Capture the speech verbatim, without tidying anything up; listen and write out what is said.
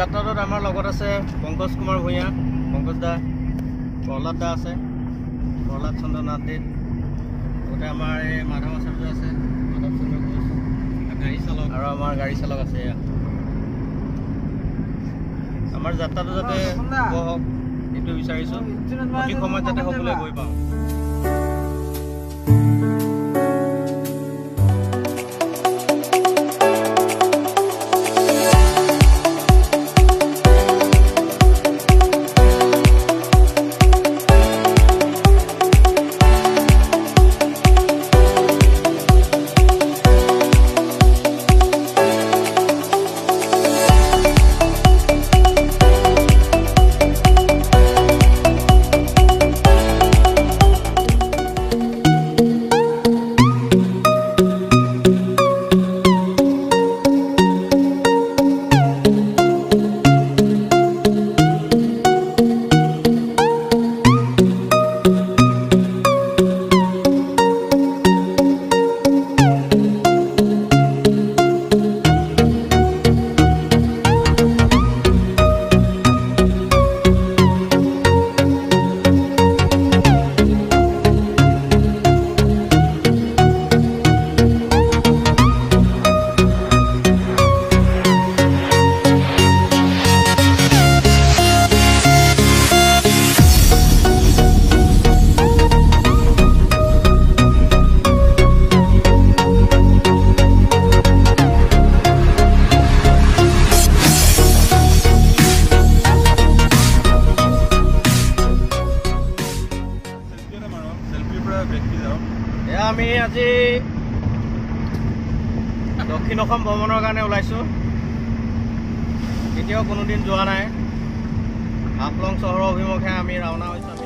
যাত্ৰাত আমাৰ লগত আছে পঙ্কজ কুমাৰ ভূঞা, পঙ্কজ দা, প্ৰহ্লাদ দা আছে, প্ৰহ্লাদ চন্দ্ৰ নাথদেৱ, লগতে আমাৰ এই মাধৱ আচাৰ্য আছে, মাধৱ চন্দ্ৰ ঘোষ গাড়ী চালক, আৰু আমাৰ গাড়ী চালক আছে। আমাৰ যাত্ৰাটো যাতে শুভ হওক এইটো বিচাৰিছোঁ, অতি সময়ত যাতে সকলোৱে গৈ পাওঁ। আমি আজি দক্ষিণ অসম ভ্ৰমণৰ কাৰণে ওলাইছোঁ, কেতিয়াও কোনোদিন যোৱা নাই। হাফলং চহৰৰ অভিমুখে আমি ৰাওনা হৈছোঁ।